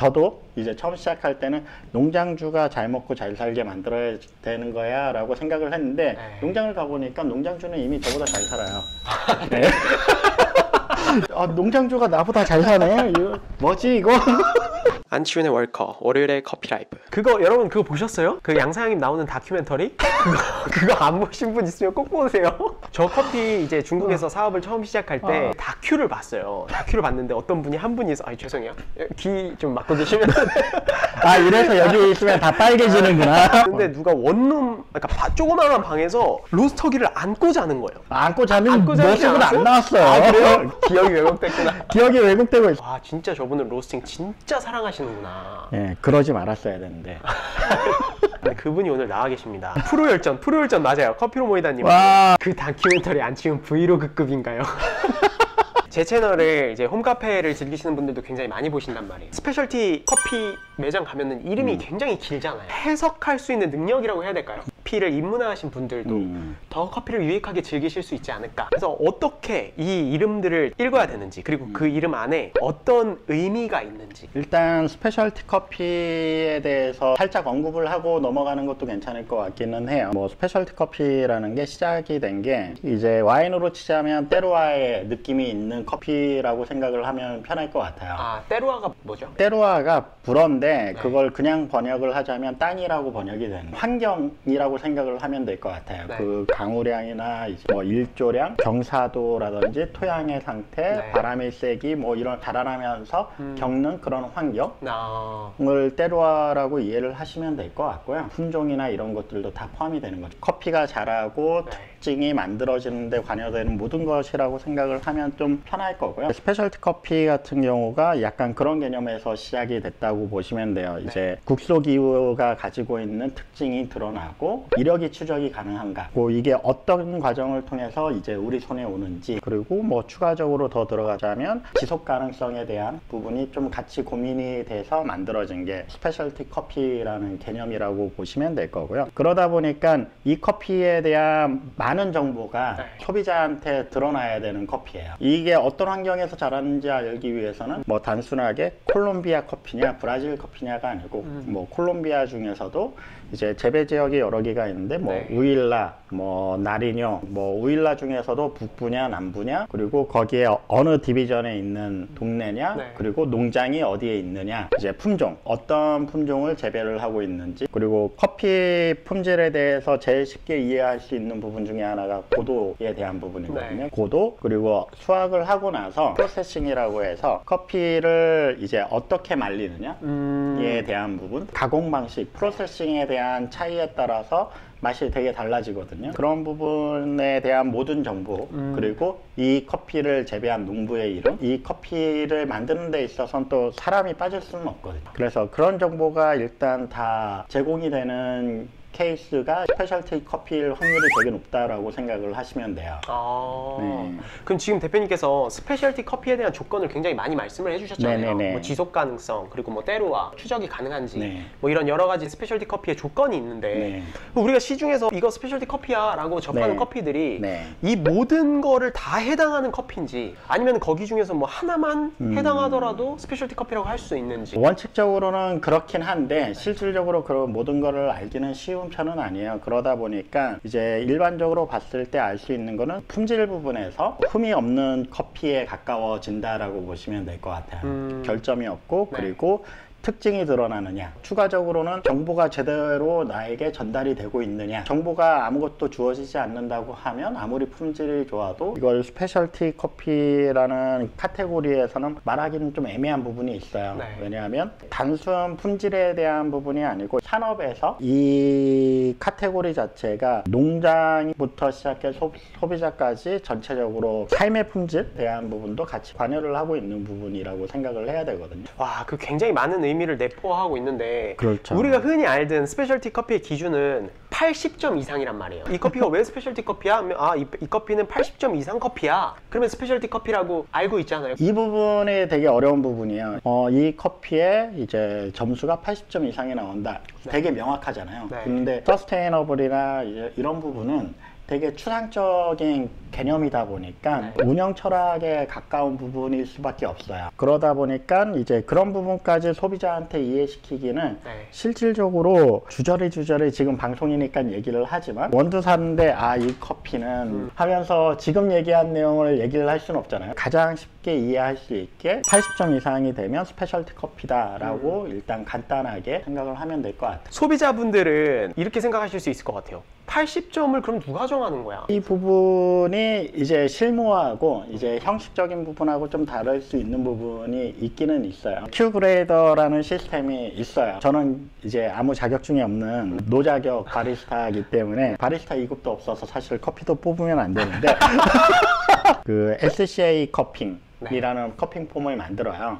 저도 이제 처음 시작할 때는 농장주가 잘 먹고 잘 살게 만들어야 되는 거야 라고 생각을 했는데 에이. 농장을 가보니까 농장주는 이미 저보다 잘 살아요. 네. 아, 농장주가 나보다 잘 사네? 이거 뭐지 이거? 안치윤의 월커 월요일의 커피라이브. 그거 여러분 그거 보셨어요? 그 양사장님 나오는 다큐멘터리? 그거 안 보신 분 있으면 꼭 보세요. 저 커피 이제 중국에서 사업을 처음 시작할 때 다큐를 봤어요. 다큐를 봤는데 어떤 분이 한 분이 아이 죄송해요 귀 좀 막고 계시면 아 이래서 여기 있으면 다 빨개지는구나. 근데 누가 원룸 그러니까 조그마한 방에서 로스터기를 안고 자는 거예요. 안고 자는 모습은 안 나왔어요. 아 그래요? 기억이 왜곡됐구나. 기억이 왜곡되고 있어. 아 진짜 저분은 로스팅 진짜 사랑하시는 예, 네, 그러지 말았어야 되는데. 그분이 오늘 나와 계십니다. 프로열전, 프로열전 맞아요. 커피로 모이다님. 그 다큐멘터리 안 치면 브이로그급인가요? 제 채널을 이제 홈카페를 즐기시는 분들도 굉장히 많이 보신단 말이에요. 스페셜티 커피 매장 가면은 이름이 굉장히 길잖아요. 해석할 수 있는 능력이라고 해야 될까요? 커피를 입문하신 분들도 더 커피를 유익하게 즐기실 수 있지 않을까. 그래서 어떻게 이 이름들을 읽어야 되는지 그리고 그 이름 안에 어떤 의미가 있는지 일단 스페셜티 커피에 대해서 살짝 언급을 하고 넘어가는 것도 괜찮을 것 같기는 해요. 뭐 스페셜티 커피라는 게 시작이 된 게 이제 와인으로 치자면 테루아의 느낌이 있는 커피라고 생각을 하면 편할 것 같아요. 아 테루아가 뭐죠? 테루아가 불어인데 그걸 그냥 번역을 하자면 땅이라고 번역이 되는 환경이라고 생각을 하면 될 것 같아요. 그 강우량이나 뭐 일조량, 경사도라든지 토양의 상태, 바람의 세기 뭐 이런 자라나면서 겪는 그런 환경을 테루아라고 이해를 하시면 될 것 같고요. 품종이나 이런 것들도 다 포함이 되는 거죠. 커피가 자라고 특징이 만들어지는 데 관여되는 모든 것이라고 생각을 하면 좀 편할 거고요. 스페셜티 커피 같은 경우가 약간 그런 개념에서 시작이 됐다고 보시면 돼요. 이제 국소기후가 가지고 있는 특징이 드러나고 이력이 추적이 가능한가 뭐 이게 어떤 과정을 통해서 이제 우리 손에 오는지 그리고 뭐 추가적으로 더 들어가자면 지속 가능성에 대한 부분이 좀 같이 고민이 돼서 만들어진 게 스페셜티 커피라는 개념이라고 보시면 될 거고요. 그러다 보니까 이 커피에 대한 많은 정보가 소비자한테 드러나야 되는 커피예요. 이게 어떤 환경에서 자랐는지 알기 위해서는 뭐 단순하게 콜롬비아 커피냐 브라질 커피냐가 아니고 뭐 콜롬비아 중에서도 이제 재배 지역이 여러 개가 있는데 뭐 우일라, 뭐 나리뇨, 뭐 우일라 중에서도 북부냐 남부냐 그리고 거기에 어느 디비전에 있는 동네냐 그리고 농장이 어디에 있느냐 이제 품종 어떤 품종을 재배를 하고 있는지 그리고 커피 품질에 대해서 제일 쉽게 이해할 수 있는 부분 중에 하나가 고도에 대한 부분이거든요. 고도 그리고 수확을 하고 나서 프로세싱이라고 해서 커피를 이제 어떻게 말리느냐에 대한 부분 가공 방식 프로세싱에 대한 차이에 따라서 맛이 되게 달라지거든요. 그런 부분에 대한 모든 정보 그리고 이 커피를 재배한 농부의 이름 이 커피를 만드는 데 있어서는 또 사람이 빠질 수는 없거든요. 그래서 그런 정보가 일단 다 제공이 되는 케이스가 스페셜티 커피일 확률이 되게 높다라고 생각을 하시면 돼요. 그럼 지금 대표님께서 스페셜티 커피에 대한 조건을 굉장히 많이 말씀을 해주셨잖아요. 뭐 지속 가능성 그리고 뭐 때로와 추적이 가능한지 뭐 이런 여러 가지 스페셜티 커피의 조건이 있는데 우리가 시중에서 이거 스페셜티 커피야라고 접하는 커피들이 이 모든 거를 다 해당하는 커피인지 아니면 거기 중에서 뭐 하나만 해당하더라도 스페셜티 커피라고 할 수 있는지 원칙적으로는 그렇긴 한데 실질적으로 그런 모든 거를 알기는 쉬운 편은 아니에요. 그러다 보니까 이제 일반적으로 봤을 때 알 수 있는 거는 품질 부분에서 흠이 없는 커피에 가까워진다라고 보시면 될 것 같아요. 결점이 없고 그리고 특징이 드러나느냐 추가적으로는 정보가 제대로 나에게 전달이 되고 있느냐 정보가 아무것도 주어지지 않는다고 하면 아무리 품질이 좋아도 이걸 스페셜티 커피라는 카테고리에서는 말하기는 좀 애매한 부분이 있어요. 왜냐하면 단순 품질에 대한 부분이 아니고 산업에서 이 카테고리 자체가 농장부터 시작해 소비자까지 전체적으로 삶의 품질에 대한 부분도 같이 관여를 하고 있는 부분이라고 생각을 해야 되거든요. 와, 그 굉장히 많은 의미를 내포하고 있는데 그렇죠. 우리가 흔히 알던 스페셜티 커피의 기준은 80점 이상이란 말이에요. 이 커피가 왜 스페셜티 커피야? 하면 아, 이 커피는 80점 이상 커피야. 그러면 스페셜티 커피라고 알고 있잖아요. 이 부분이 되게 어려운 부분이에요. 이 커피에 이제 점수가 80점 이상이 나온다. 되게 명확하잖아요. 근데 서스테이너블이나 이런 부분은 되게 추상적인 개념이다 보니까 운영 철학에 가까운 부분일 수밖에 없어요. 그러다 보니까 이제 그런 부분까지 소비자한테 이해시키기는 실질적으로 주저리 지금 방송이니까 얘기를 하지만 원두 샀는데 아, 이 커피는 하면서 지금 얘기한 내용을 얘기를 할 수는 없잖아요. 가장 쉽게 이해할 수 있게 80점 이상이 되면 스페셜티 커피다 라고 일단 간단하게 생각을 하면 될 것 같아요. 소비자분들은 이렇게 생각하실 수 있을 것 같아요. 80점을 그럼 누가 정하는 거야? 이 부분이 이제 실무하고 이제 형식적인 부분하고 좀 다를 수 있는 부분이 있기는 있어요. Q그레이더라는 시스템이 있어요. 저는 이제 아무 자격증이 없는 노자격 바리스타이기 때문에 바리스타 2급도 없어서 사실 커피도 뽑으면 안 되는데 그 SCA 커핑 이라는 커핑 폼을 만들어요.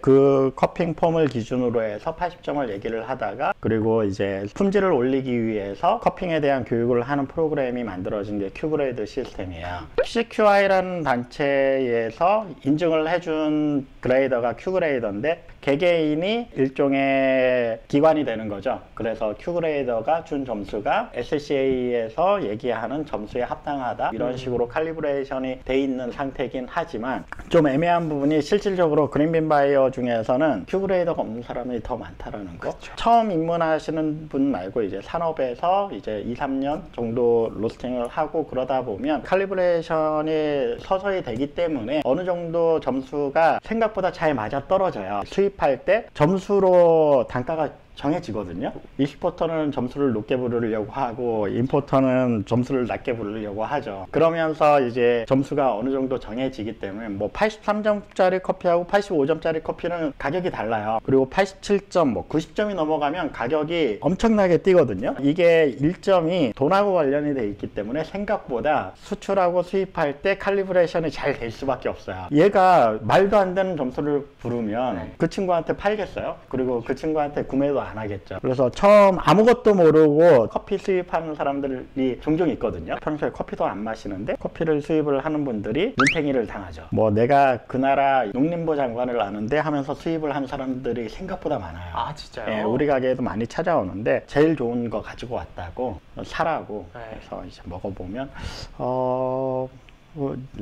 그 커핑 폼을 기준으로 해서 80점을 얘기를 하다가, 그리고 이제 품질을 올리기 위해서 커핑에 대한 교육을 하는 프로그램이 만들어진 게 Q그레이드 시스템이에요. CQI라는 단체에서 인증을 해준 그레이더가 Q그레이더인데 개개인이 일종의 기관이 되는 거죠. 그래서 Q그레이더가 준 점수가 SCA에서 얘기하는 점수에 합당하다, 이런 식으로 칼리브레이션이 돼 있는 상태긴 하지만 좀 애매한 부분이 실질적으로 그린빈 바이어 중에서는 Q그레이더가 없는 사람이 더 많다라는 거. 그쵸. 처음 입문하시는 분 말고 이제 산업에서 이제 2-3년 정도 로스팅을 하고 그러다 보면 칼리브레이션이 서서히 되기 때문에 어느 정도 점수가 생각보다 잘 맞아떨어져요. 수입할 때 점수로 단가가 정해지거든요. 이스포터는 점수를 높게 부르려고 하고 임포터는 점수를 낮게 부르려고 하죠. 그러면서 이제 점수가 어느 정도 정해지기 때문에 뭐 83점짜리 커피하고 85점짜리 커피는 가격이 달라요. 그리고 87점 뭐 90점이 넘어가면 가격이 엄청나게 뛰거든요. 이게 1점이 돈하고 관련이 돼 있기 때문에 생각보다 수출하고 수입할 때 칼리브레이션이 잘 될 수밖에 없어요. 얘가 말도 안 되는 점수를 부르면 그 친구한테 팔겠어요? 그리고 그 친구한테 구매도 안 하겠죠. 그래서 처음 아무것도 모르고 커피 수입하는 사람들이 종종 있거든요. 평소에 커피도 안 마시는데 커피를 수입을 하는 분들이 눈탱이를 당하죠. 뭐 내가 그 나라 농림부 장관을 아는데 하면서 수입을 한 사람들이 생각보다 많아요. 아, 진짜요? 예, 우리 가게에도 많이 찾아오는데 제일 좋은 거 가지고 왔다고 사라고 해서 이제 먹어보면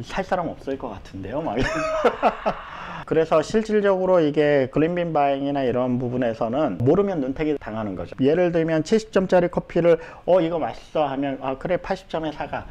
살 사람 없을 것 같은데요 막. 그래서 실질적으로 이게 그린빈 바잉이나 이런 부분에서는 모르면 눈탱이 당하는 거죠. 예를 들면 70점짜리 커피를 이거 맛있어 하면 아 그래 80점에 사가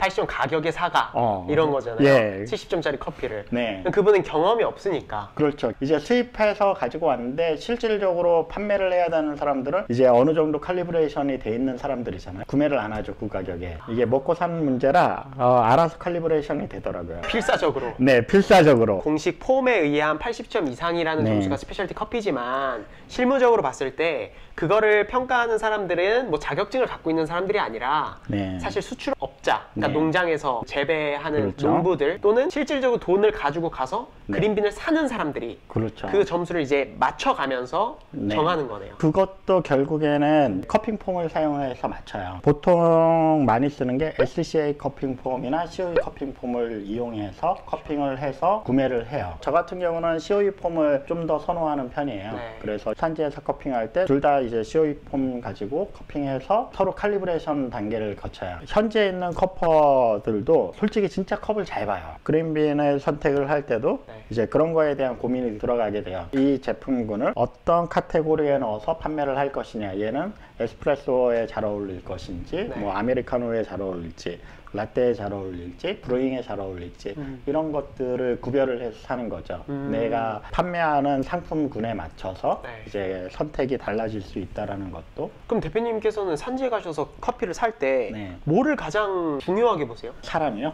80점 가격에 사가 이런 거잖아요. 예. 70점짜리 커피를. 네. 그분은 경험이 없으니까. 그렇죠. 이제 수입해서 가지고 왔는데 실질적으로 판매를 해야 되는 사람들은 이제 어느 정도 칼리브레이션이 돼 있는 사람들이잖아요. 구매를 안 하죠, 그 가격에. 이게 먹고 사는 문제라 알아서 칼리브레이션이 되더라고요. 필사적으로. 네, 필사적으로. 공식 폼에 의한 80점 이상이라는 점수가 스페셜티 커피지만 실무적으로 봤을 때 그거를 평가하는 사람들은 뭐 자격증을 갖고 있는 사람들이 아니라 사실 수출업자, 그러니까 농장에서 재배하는 농부들 또는 실질적으로 돈을 가지고 가서 그린빈을 사는 사람들이 그 점수를 이제 맞춰가면서 정하는 거네요. 그것도 결국에는 커핑폼을 사용해서 맞춰요. 보통 많이 쓰는 게 SCA 커핑폼이나 COE 커핑폼을 이용해서 커핑을 해서 구매를 해요. 저 같은 경우는 COE 폼을 좀 더 선호하는 편이에요. 그래서 산지에서 커핑할 때 둘 다 이제 COE 폼 가지고 커핑해서 서로 칼리브레이션 단계를 거쳐요. 현재 있는 커퍼들도 솔직히 진짜 컵을 잘 봐요. 그린빈을 선택을 할 때도 이제 그런 거에 대한 고민이 들어가게 돼요. 이 제품군을 어떤 카테고리에 넣어서 판매를 할 것이냐, 얘는 에스프레소에 잘 어울릴 것인지 뭐 아메리카노에 잘 어울릴지 라떼에 잘 어울릴지 브루잉에 잘 어울릴지 이런 것들을 구별을 해서 사는 거죠. 내가 판매하는 상품군에 맞춰서 이제 선택이 달라질 수 있다는 것도. 그럼 대표님께서는 산지에 가셔서 커피를 살 때 뭐를 가장 중요하게 보세요? 사람이요?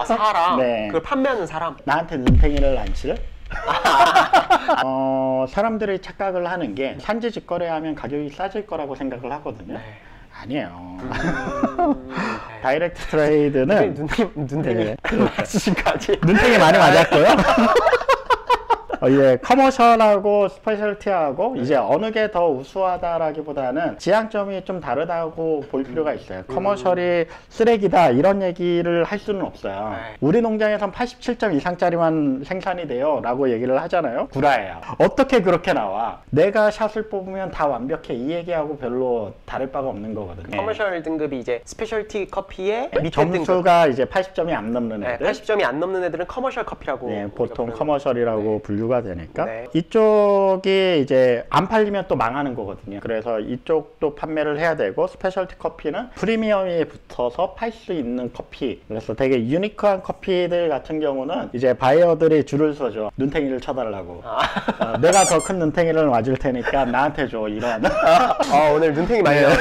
아, 사람? 그걸 판매하는 사람? 나한테 눈탱이를 안 칠? 사람들이 착각을 하는 게 산지 직거래하면 가격이 싸질 거라고 생각을 하거든요. 아니에요. 다이렉트 트레이드는 눈탱이 많이 맞았고요. 예, 커머셜하고 스페셜티하고 이제 어느 게 더 우수하다라기보다는 지향점이 좀 다르다고 볼 필요가 있어요. 커머셜이 쓰레기다 이런 얘기를 할 수는 없어요. 우리 농장에선 87점 이상짜리만 생산이 돼요 라고 얘기를 하잖아요. 구라예요. 어떻게 그렇게 나와? 내가 샷을 뽑으면 다 완벽해 이 얘기하고 별로 다를 바가 없는 거거든요. 커머셜 등급이 이제 스페셜티 커피의 밑에 점수가 등급. 이제 80점이 안 넘는 애들, 80점이 안 넘는 애들은 커머셜 커피라고 보통 커머셜이라고 분류가 되니까 이쪽이 이제 안 팔리면 또 망하는 거거든요. 그래서 이쪽도 판매를 해야 되고, 스페셜티 커피는 프리미엄이 붙어서 팔 수 있는 커피, 그래서 되게 유니크한 커피들 같은 경우는 이제 바이어들이 줄을 서죠. 눈탱이를 쳐달라고. 내가 더 큰 눈탱이를 맞을 테니까 나한테 줘 이런. 오늘 눈탱이 많이 나오네요.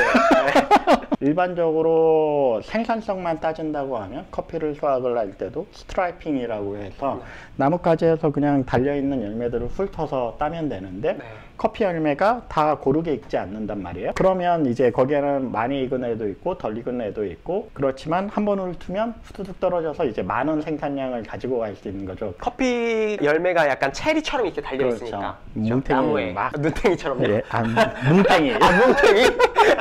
일반적으로 생산성만 따진다고 하면 커피를 수확을 할 때도 스트라이핑이라고 해서 나뭇가지에서 그냥 달려있는 열매들을 훑어서 따면 되는데 커피 열매가 다 고르게 익지 않는단 말이에요. 그러면 이제 거기에는 많이 익은 애도 있고 덜 익은 애도 있고, 그렇지만 한 번 훑으면 후두둑 떨어져서 이제 많은 생산량을 가지고 갈 수 있는 거죠. 커피 열매가 약간 체리처럼 이렇게 달려있으니까. 그렇죠. 뭉탱이 막 눈탱이처럼. 예, 눈탱이. 눈탱이?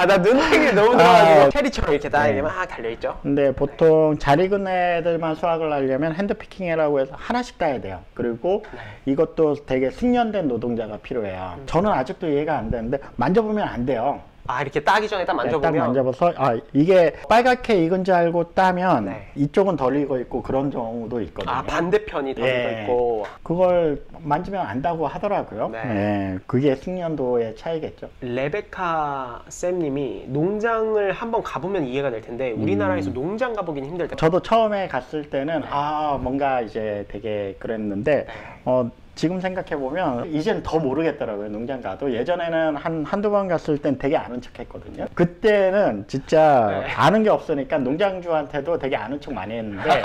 나 눈탱이 너무 좋아가지고 체리처럼 이렇게 다 이렇게 막 달려있죠. 근데 보통 잘 익은 애들만 수확을 하려면 핸드피킹이라고 해서 하나씩 따야 돼요. 그리고 이것도 되게 숙련된 노동자가 필요해요. 저는 아직도 이해가 안 되는데 만져보면 안 돼요. 이렇게 따기 전에 딱 만져보면, 딱 만져봐서 이게 빨갛게 익은 줄 알고 따면 이쪽은 덜 익어 있고 그런 경우도 있거든요. 반대편이 덜 익어 있고 그걸 만지면 안다고 하더라고요. 그게 숙련도의 차이겠죠. 레베카 쌤님이 농장을 한번 가보면 이해가 될 텐데 우리나라에서 농장 가보긴 힘들다. 저도 처음에 갔을 때는 뭔가 이제 되게 그랬는데 지금 생각해보면 이제는 더 모르겠더라고요. 농장 가도 예전에는 한두 번 갔을 땐 되게 아는 척 했거든요. 그때는 진짜 아는 게 없으니까 농장주한테도 되게 아는 척 많이 했는데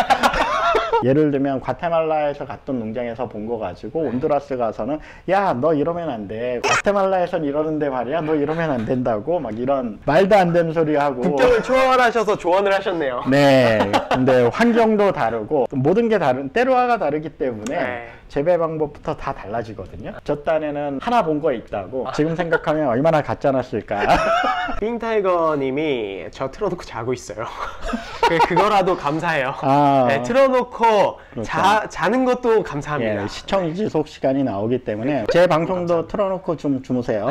예를 들면 과테말라에서 갔던 농장에서 본 거 가지고 온두라스 가서는 야, 너 이러면 안 돼. 과테말라에선 이러는데 말이야. 너 이러면 안 된다고 막 이런 말도 안 되는 소리 하고. 국경을 초월하셔서 조언을 하셨네요. 근데 환경도 다르고 모든 게 다른, 테루아가 다르기 때문에 재배 방법부터 다 달라지거든요. 저 딴에는 하나 본 거 있다고 지금 생각하면 얼마나 같지 않았을까. 빙타이거 님이 저 틀어놓고 자고 있어요. 그거라도 감사해요. 틀어놓고 그렇죠. 자는 것도 감사합니다. 시청 지속 시간이 나오기 때문에 제 방송도 틀어놓고 좀 주무세요.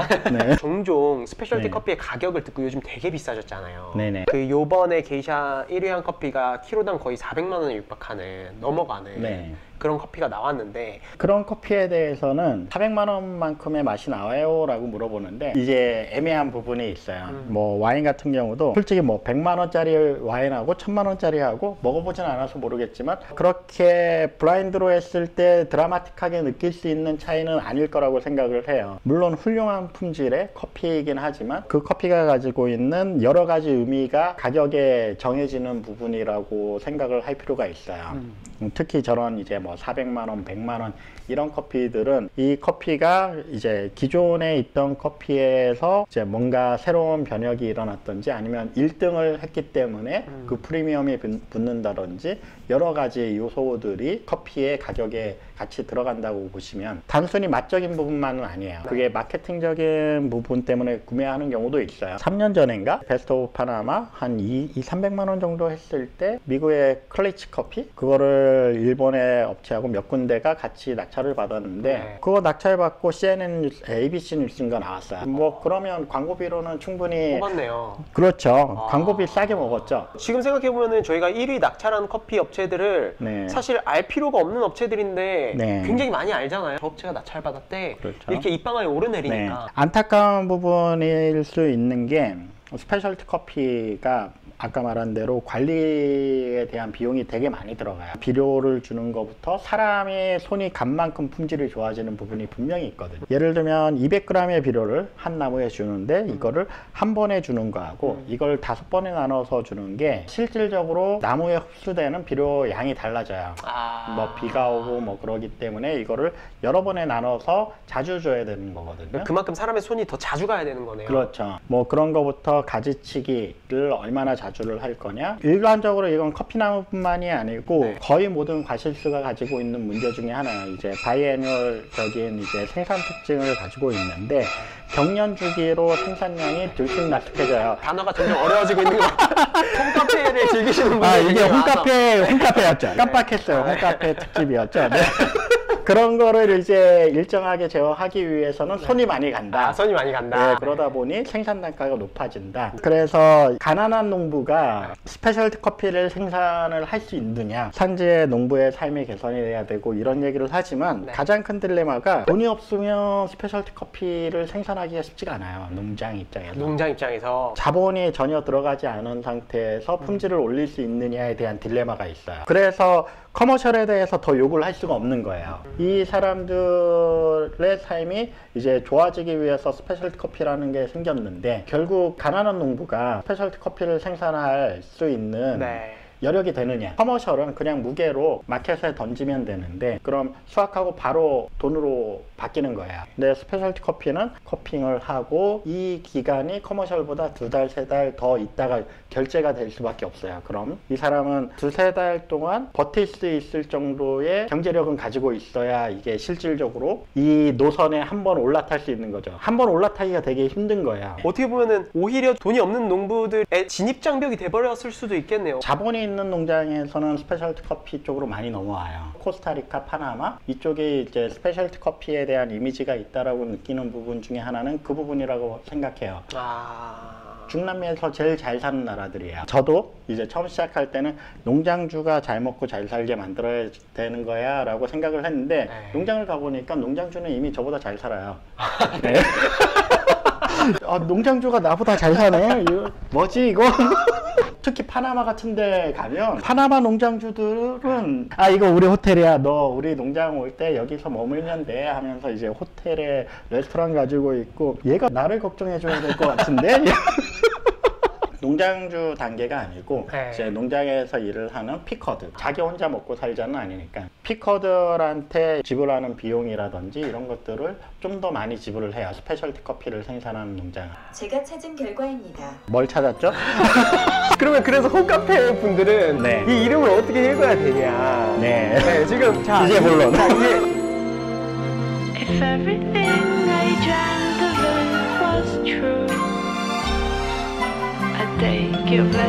종종 스페셜티 커피의 가격을 듣고 요즘 되게 비싸졌잖아요. 그 요번에 게이샤 1위한 커피가 키로당 거의 400만 원에 육박하는, 넘어가는 그런 커피가 나왔는데, 그런 커피에 대해서는 400만 원만큼의 맛이 나와요 라고 물어보는데 이제 애매한 부분이 있어요. 뭐 와인 같은 경우도 솔직히 뭐 100만 원짜리 와인하고 1000만 원짜리하고 먹어보진 않아서 모르겠지만 그렇게 블라인드로 했을 때 드라마틱하게 느낄 수 있는 차이는 아닐 거라고 생각을 해요. 물론 훌륭한 품질의 커피이긴 하지만 그 커피가 가지고 있는 여러 가지 의미가 가격에 정해지는 부분이라고 생각을 할 필요가 있어요. 특히 저런 이제 뭐 400만 원, 100만 원 이런 커피들은 이 커피가 이제 기존에 있던 커피에서 이제 뭔가 새로운 변혁이 일어났던지 아니면 1등을 했기 때문에 그 프리미엄이 붙는다든지 여러 가지 요소들이 커피의 가격에 같이 들어간다고 보시면, 단순히 맛적인 부분만은 아니에요. 그게 마케팅적인 부분 때문에 구매하는 경우도 있어요. 3년 전인가 베스트 오브 파나마 한 300만 원 정도 했을 때 미국의 클래치 커피 그거를 일본의 업체하고 몇 군데가 같이 낙찰을 받았는데 그거 낙찰 받고 CNN 뉴스, ABC 뉴스인가 나왔어요. 뭐 그러면 광고비로는 충분히 뽑았네요. 그렇죠. 광고비 싸게 먹었죠. 지금 생각해보면 저희가 1위 낙찰한 커피 업체들을 사실 알 필요가 없는 업체들인데 굉장히 많이 알잖아요. 저 업체가 낙찰 받았대. 그렇죠. 이렇게 입방아에 오르내리니까. 안타까운 부분일 수 있는 게 스페셜티 커피가 아까 말한 대로 관리에 대한 비용이 되게 많이 들어가요. 비료를 주는 것부터 사람의 손이 간 만큼 품질이 좋아지는 부분이 분명히 있거든요. 예를 들면 200g의 비료를 한 나무에 주는데 이거를 한 번에 주는 거하고 이걸 5번에 나눠서 주는 게 실질적으로 나무에 흡수되는 비료 양이 달라져요. 뭐 비가 오고 뭐 그러기 때문에 이거를 여러 번에 나눠서 자주 줘야 되는 거거든요. 그만큼 사람의 손이 더 자주 가야 되는 거네요. 그렇죠. 뭐 그런 거부터 가지치기를 얼마나 자주 가주를 할 거냐. 일반적으로 이건 커피나무뿐만이 아니고 네. 거의 모든 과실수가 가지고 있는 문제 중에 하나가 이제 바이애뉴얼적인 이제 생산 특징을 가지고 있는데 경련 주기로 생산량이 들쑥날쑥해져요. 단어가 점점 어려워지고 있는 것 같아요. 홈카페를 즐기시는 분들 이게 홈카페였죠. 네. 깜빡했어요. 홈카페 특집이었죠. 네. 그런 거를 이제 일정하게 제어하기 위해서는 손이 많이 간다. 손이 많이 간다. 네, 그러다 보니 생산 단가가 높아진다. 그래서 가난한 농부가 스페셜티 커피를 생산을 할 수 있느냐, 산지의 농부의 삶이 개선이 돼야 되고 이런 얘기를 하지만 네. 가장 큰 딜레마가 돈이 없으면 스페셜티 커피를 생산하기가 쉽지가 않아요. 농장 입장에서. 자본이 전혀 들어가지 않은 상태에서 품질을 올릴 수 있느냐에 대한 딜레마가 있어요. 그래서 커머셜에 대해서 더 요구를 할 수가 없는 거예요. 이 사람들의 삶이 이제 좋아지기 위해서 스페셜티 커피라는 게 생겼는데 결국 가난한 농부가 스페셜티 커피를 생산할 수 있는 네. 여력이 되느냐. 커머셜은 그냥 무게로 마켓에 던지면 되는데 그럼 수확하고 바로 돈으로 바뀌는 거예요. 근데 스페셜티 커피는 커핑을 하고 이 기간이 커머셜보다 2달, 3달 더 있다가 결제가 될 수밖에 없어요. 그럼 이 사람은 2, 3달 동안 버틸 수 있을 정도의 경제력은 가지고 있어야 이게 실질적으로 이 노선에 한번 올라탈 수 있는 거죠. 한번 올라타기가 되게 힘든 거예요. 어떻게 보면은 오히려 돈이 없는 농부들의 진입장벽이 돼버렸을 수도 있겠네요. 자본이 있는 농장에서는 스페셜티 커피 쪽으로 많이 넘어와요. 코스타리카, 파나마 이쪽에 이제 스페셜티 커피에 대한 이미지가 있다라고 느끼는 부분 중에 하나는 그 부분이라고 생각해요. 중남미에서 제일 잘 사는 나라들이에요. 저도 이제 처음 시작할 때는 농장주가 잘 먹고 잘 살게 만들어야 되는 거야 라고 생각을 했는데 농장을 가보니까 농장주는 이미 저보다 잘 살아요. 네. 농장주가 나보다 잘 사네? 이거 뭐지 이거? 특히 파나마 같은 데 가면 파나마 농장주들은 이거 우리 호텔이야. 너 우리 농장 올 때 여기서 머물면 돼 하면서 이제 호텔에 레스토랑 가지고 있고 얘가 나를 걱정해 줘야 될 것 같은데? 농장주 단계가 아니고 이제 농장에서 일을 하는 피커들, 자기 혼자 먹고 살자는 아니니까 피커들한테 지불하는 비용이라든지 이런 것들을 좀 더 많이 지불을 해요. 스페셜티 커피를 생산하는 농장. 제가 찾은 결과입니다. 뭘 찾았죠? 그러면 그래서 홈카페 분들은 네. 이 이름을 어떻게 읽어야 되냐. 네. 네 지금 자 이제 물론. Take it back.